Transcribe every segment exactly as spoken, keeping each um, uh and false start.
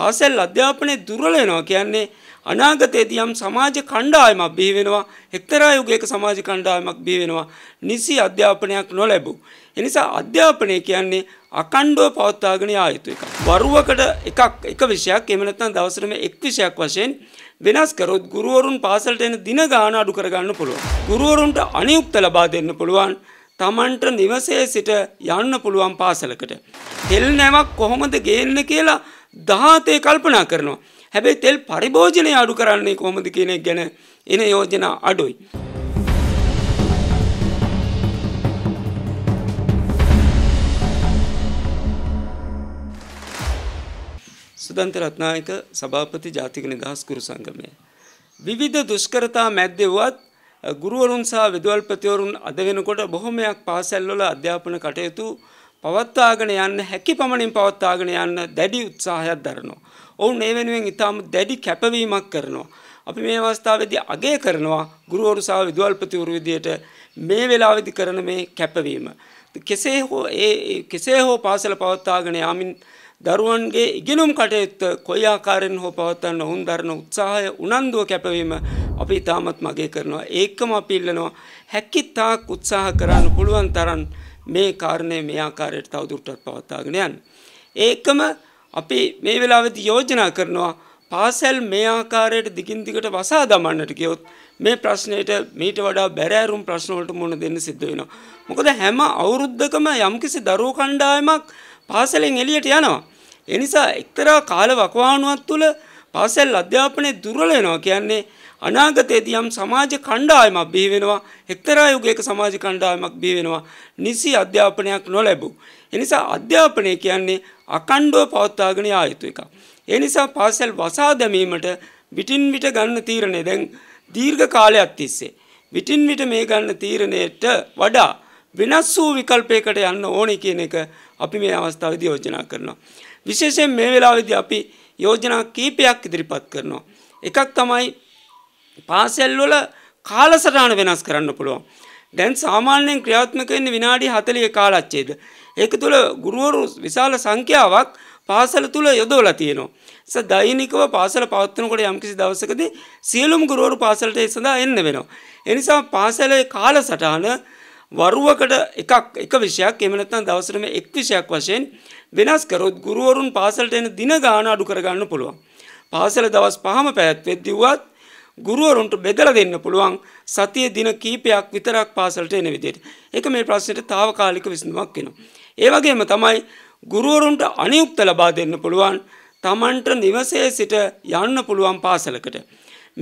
පාසල් අධ්‍යාපනයේ දුර්වල වෙනවා කියන්නේ අනාගතයේදී යම් සමාජ කණ්ඩායමක් බිහි වෙනවා එක්තරා යුගයක සමාජ කණ්ඩායමක් බිහි වෙනවා නිසි අධ්‍යාපනයක් නොලැබූ. ඒ නිසා අධ්‍යාපනය කියන්නේ අකණ්ඩව පවත්වාගෙන යා යුතු එකක්. වරුවකට එකක් එක විෂයක් එහෙම නැත්නම් දවසට මේ එක් විෂයක් වශයෙන් වෙනස් කරොත් ගුරුවරුන් පාසලට එන දින ගාන අඩු කරගන්න පුළුවන්. ගුරුවරුන්ට අනියුක්ත ලබා දෙන්න පුළුවන්. තමන්ට නිවසේ සිට යන්න පුළුවන් පාසලකට. තෙල් නැවක් කොහොමද ගේන්න කියලා දහතේ කල්පනා කරනවා. හැබැයි තෙල් පරිභෝජනය අඩු කරන්නේ කොහොමද කියන එක ගැන එන යෝජනා අඩුයි. සුදන්ත රත්නායක සභාපති ජාතික නිදහස් ගුරු සංගමය. විවිධ දුෂ්කරතා මැද්දේ වුවත් ගුරුවරුන් සහ විදුහල්පතිවරුන් අද වෙනකොට බොහොමයක් පාසල්වල අධ්‍යාපන කටයුතු පවත්වාගෙන යන්න හැකි පමණින් පවත්වාගෙන යන්න දැඩි උත්සාහයක් දරනවා. ඔවුන් ඒ වෙනුවෙන් ඉතාම දැඩි කැපවීමක් කරනවා. අපි මේ අවස්ථාවේදී අගය කරනවා ගුරුවරු සහ විදුහල්පතිවරු විදියට මේ වෙලාවේදී කරන මේ කැපවීම. කෙසේ හෝ ඒ කෙසේ හෝ පාසල පවත්වාගෙන යාමින් දරුවන්ගේ ඉගෙනුම් කටයුත්ත කොයි ආකාරයෙන් හෝ පවත්වන්න ඔවුන් දරන උත්සාහය උනන්දුව කැපවීම අපි තාමත් මගේ කරනවා. ඒකම අපි ඉල්ලනවා හැකි තාක් උත්සාහ කරන්න පුළුවන් තරම් මේ කාරණේ මේ ආකාරයට තවදුරටත් පවත්වාගෙන යන්න. ඒකම අපි මේ වෙලාවේදී යෝජනා කරනවා පාසල් මේ ආකාරයට දිගින් දිගට වසා දමන්නට කියොත් මේ ප්‍රශ්නෙට මීට වඩා බැරෑරුම් ප්‍රශ්න වලට මුහුණ දෙන්න සිද්ධ වෙනවා. මොකද හැම අවුරුද්දකම යම්කිසි දරුවෝ කණ්ඩායමක් පාසලෙන් එළියට යනවා. ඒ නිසා එක්තරා කාල වකවානුවක් තුළ පාසල් අධ්‍යාපනයේ දුර්වල වෙනවා කියන්නේ අනාගතයේදී යම් සමාජ කණ්ඩායමක් බිහි වෙනවා එක්තරා යුගයක සමාජ කණ්ඩායමක් බිහි වෙනවා නිසි අධ්‍යාපනයක් නොලැබූ. ඒ නිසා අධ්‍යාපනය කියන්නේ අකණ්ඩව පවත්වාගෙන යා යුතු එකක්. ඒ නිසා පාසල් වසා දැමීමට විටින් විට ගන්න තීරණය දැන් දීර්ඝ කාලයක් තිස්සේ විටින් විට මේ ගන්න තීරණයට වඩා වෙනස් වූ විකල්පයකට යන්න ඕනේ කියන එක අපි මේ අවස්ථාවේදී යෝජනා කරනවා. විශේෂයෙන් මේ වෙලාවේදී අපි යෝජනා කීපයක් ඉදිරිපත් කරනවා. එකක් තමයි පාසල්වල කාලසටහන වෙනස් කරන්න පුළුවන්. දැන් සාමාන්‍යයෙන් ක්‍රියාත්මක වෙන්නේ විනාඩි හතලිහක කාලච්ඡේද. ඒක තුළ ගුරුවරු විශාල සංඛ්‍යාවක් පාසල තුළ යොදවලා තියෙනවා. ඒස දෛනිකව පාසල පවත්වනකොට යම්කිසි දවසකදී සියලුම ගුරුවරු පාසලට ඒ සඳහා එන්න වෙනවා. ඒ නිසා පාසලේ කාලසටහන වරුවකට එකක් එක විෂයක් එහෙම නැත්නම් දවසට මේ එක් විෂයක් වශයෙන් වෙනස් කරොත් ගුරුවරුන් පාසලට එන දින ගාන අඩු කරගන්න පුළුවන්. පාසල දවස් පහම පැවැත්වෙද්දී වුවත් ගුරුවරුන්ට බෙදලා දෙන්න පුළුවන් සතියේ දින කීපයක් විතරක් පාසලට එන විදිහට. ඒක මේ ප්‍රශ්නෙට తాවකාලික විසඳුමක් වෙනවා. ඒ වගේම තමයි ගුරුවරුන්ට අනියුක්ත ලබා දෙන්න පුළුවන් Tamanට නිවසේ සිට යන්න පුළුවන් පාසලකට.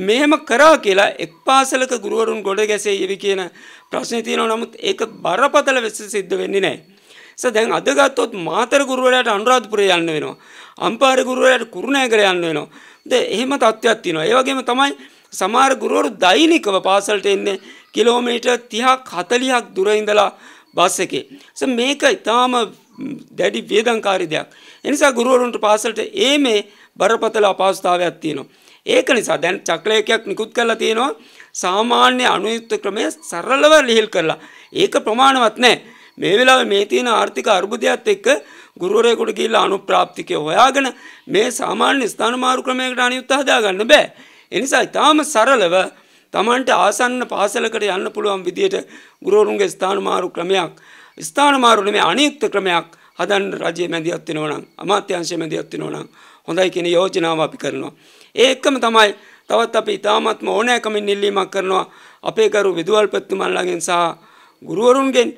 මෙහෙම කරා කියලා එක් පාසලක ගුරුවරුන් ගොඩ ගැසෙයිවි කියන ප්‍රශ්නේ තියෙනවා. නමුත් ඒක බරපතල වෙස්ස සිද්ධ වෙන්නේ නැහැ. ඒස දැන් අද ගත්තොත් මාතර ගුරුවරයාට අනුරාධපුරේ යන්න වෙනවා. අම්පාර ගුරුවරයාට කුරුණෑගල යන්න වෙනවා. දැන් එහෙම තත්ත්වයක් තියෙනවා. ඒ වගේම තමයි සමහර ගුරුවරු දෛනිකව පාසලට එන්නේ කිලෝමීටර් තිහක් හතලිහක් දුර ඉඳලා බස් එකේ. ඒස මේක ඊටාම දැඩි වේදනකාරී දෙයක්. ඒ නිසා ගුරුවරුන්ට පාසලට එමේ බරපතල අපහසුතාවයක් තියෙනවා. ඒක නිසා දැන් චක්‍රයකයක් නිකුත් කරලා තියෙනවා සාමාන්‍ය අනුයුක්ත ක්‍රමයේ සරලව ලිහිල් කරලා. ඒක ප්‍රමාණවත් නැහැ. මේ වෙලාවේ මේ තියෙන ආර්ථික අර්බුදයත් එක්ක ගුරුවරයෙකුට ගිහිල්ලා අනුප්‍රාප්තිකය හොයාගෙන මේ සාමාන්‍ය ස්ථාන මාරු ක්‍රමයකට අනුයුක්ත හදාගන්න බෑ. ඒ නිසා ඊටාම සරලව Tamanට ආසන්න පාසලකට යන්න පුළුවන් විදියට ගුරුවරුන්ගේ ස්ථාන මාරු ක්‍රමයක් ස්ථාන මාරු නෙමෙයි අනුයුක්ත ක්‍රමයක් හදන්න රජයේ මැදිහත් වෙනවා නම් අමාත්‍යාංශයේ මැදිහත් වෙනවා නම් හොඳයි කියන යෝජනාව අපි කරනවා. ඒකම තමයි තවත් අපි ඉතාමත්ම ඕනෑකමින් ඉල්ලීමක් කරනවා අපේ ගරු විදුහල්පතිතුමන්ලාගෙන් සහ ගුරුවරුන්ගෙන්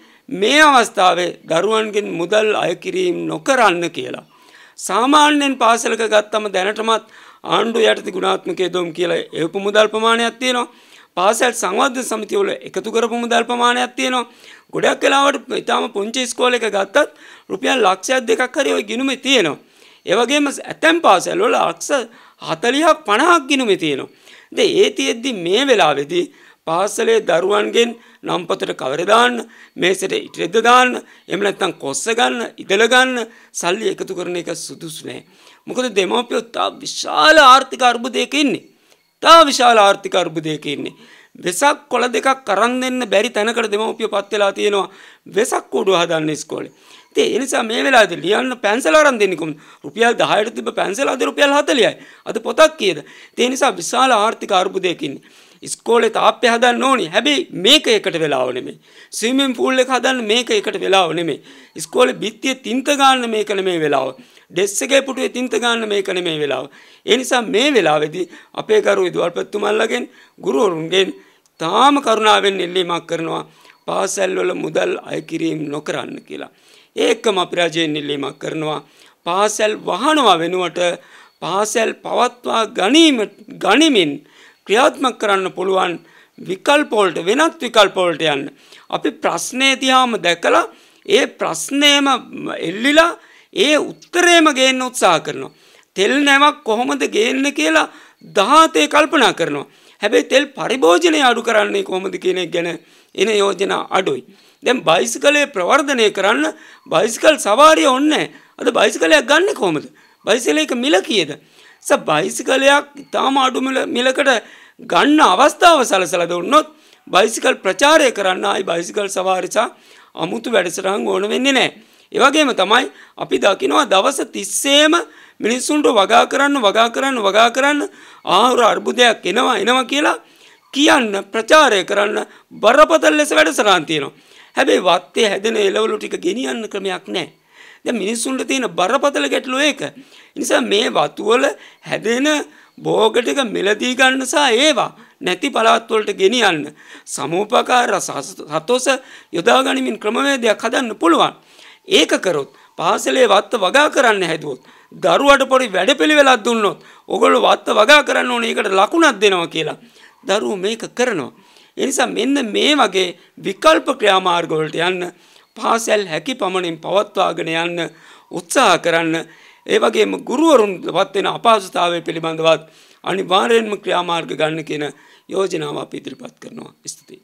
මේ අවස්ථාවේ දරුවන්ගෙන් මුදල් අය කිරීම නොකරන්න කියලා. සාමාන්‍යයෙන් පාසලක ගත්තම දැනටමත් ආණ්ඩුව යටතේ ගුණාත්මකයේ දොම් කියලා එවපු මුදල් ප්‍රමාණයක් තියෙනවා. පාසල් සංවර්ධන සමිතිය වල එකතු කරපු මුදල් ප්‍රමාණයක් තියෙනවා. ගොඩක් වෙලාවට ඉතාම පුංචි ඉස්කෝලේක ගත්තත් රුපියල් ලක්ෂයක් දෙකක් හරි ওই ගිණුමේ තියෙනවා. ඒ වගේම ඇතැම් පාසල් වල ලක්ෂ හතලිහක් පනහක් ගිණුමේ තියෙනවා. දැන් ඒ තියෙද්දි මේ වෙලාවේදී පාසලේ දරුවන්ගෙන් නම්පතට කවර දාන්න, මේසෙට ඉටිරෙද්ද දාන්න, එහෙම නැත්නම් කොස්ස ගන්න, ඉදල ගන්න, සල්ලි එකතු කරන එක සුදුසු නෑ. මොකද දෙමව්පියෝ තා විශාල ආර්ථික අර්බුදයක ඉන්නේ. තා විශාල ආර්ථික අර්බුදයක ඉන්නේ. වෙසක් කොළ දෙකක් කරන් දෙන්න බැරි තැනකට දෙමව්පියෝ පත් වෙලා තියෙනවා. වෙසක් කූඩුව හදන්න ඉස්කෝලේ. ते एनिसा मे वेलावේදී ලියන්න පැන්සල අරන් දෙන්නකෝ රුපියල් දහයට තිබ්බ පැන්සල අද රුපියල් හතලිහයි අද පොතක් කීයද ඒ නිසා විශාල ආර්ථික අර්බුදයකින් ඉස්කෝලේ තාප්පය හදන්න ඕනේ හැබැයි මේක එකට වෙලාව නෙමෙයි ස්විමින් pool එක හදන්න මේක එකට වෙලාව නෙමෙයි ඉස්කෝලේ බිත්තිය තින්ත ගන්න මේක නෙමෙයි වෙලාව ඩෙස් එකේ පුටුවේ තින්ත ගන්න මේක නෙමෙයි වෙලාව ඒ නිසා මේ වෙලාවේදී අපේ කරුවේ දුවල්පත්තුමල්ලාගෙන් ගුරුවරුන්ගෙන් තාම කරුණාවෙන් ඉල්ලීමක් කරනවා පාසල් වල මුදල් අය කිරීම නොකරන්න කියලා ඒකම අපරාජයෙන් ඉල්ලීමක් කරනවා පාසල් වහනවා වෙනුවට පාසල් පවත්වා ගැනීම ගනිමින් ක්‍රියාත්මක කරන්න පුළුවන් විකල්ප වලට වෙනත් විකල්ප වලට යන්න අපි ප්‍රශ්නේ තියාම දැකලා ඒ ප්‍රශ්නේම එල්ලිලා ඒ උත්තරේම ගේන්න උත්සාහ කරනවා තෙල් නැවක් කොහොමද ගේන්න කියලා දහතේ කල්පනා කරනවා හැබැයි තෙල් පරිභෝජනය අඩු කරන්නේ කොහොමද කියන එක ගැන එන යෝජනා අඩුයි දැන් බයිසිකලේ ප්‍රවර්ධනය කරන්න බයිසිකල් සවාරිය ඕනේ අද බයිසිකලයක් ගන්න කොහොමද බයිසිකලයක මිල කීයද ස බයිසිකලයක් තාම අඩු මිලකට ගන්න අවස්ථාව සලසලා දුන්නොත් බයිසිකල් ප්‍රචාරය කරන්න ආයි බයිසිකල් සවාරිය සහ අමුතු වැඩසටහන් ඕන වෙන්නේ නැහැ ඒ වගේම තමයි අපි දකිනවා දවස් තිස්සේම මිනිසුන්ට වගා කරන්න වගා කරන්න වගා කරන්න ආහාර අර්බුදයක් එනවා එනවා කියලා කියන්න ප්‍රචාරය කරන්න බරපතල ලෙස වැඩසටහන් තියෙනවා. හැබැයි වත්තේ හැදෙන එළවලු ටික ගෙනියන්න ක්‍රමයක් නැහැ. දැන් මිනිස්සුන්ට තියෙන බරපතල ගැටලුව ඒක. ඒ නිසා මේ වතු වල හැදෙන භෝග ටික මෙලදී ගන්න සහ ඒවා නැති පළාත් වලට ගෙනියන්න සමූපකාර සතොස යොදා ගනිමින් ක්‍රමවේදයක් හදන්න පුළුවන්. ඒක කරොත් පාසලේ වත්ත වගා කරන්න හැදුවොත් දරුවට පොඩි වැඩපිළිවෙලක් දුන්නොත් ඕගොල්ලෝ වත්ත වගා කරන්න ඕනේ. ඒකට ලකුණක් දෙනවා කියලා. දරුවෝ මේක කරනවා. ඒ නිසා මෙන්න මේ වගේ විකල්ප ක්‍රියාමාර්ග වලට යන්න පාසල් හැකි පමණින් පවත්වාගෙන යන්න උත්සාහ කරන්න. ඒ වගේම ගුරුවරුන්වත් වෙන අපහසුතාවය පිළිබඳවත් අනිවාර්යයෙන්ම ක්‍රියාමාර්ග ගන්න කියන යෝජනාව අපි ඉදිරිපත් කරනවා. ස්තුතියි.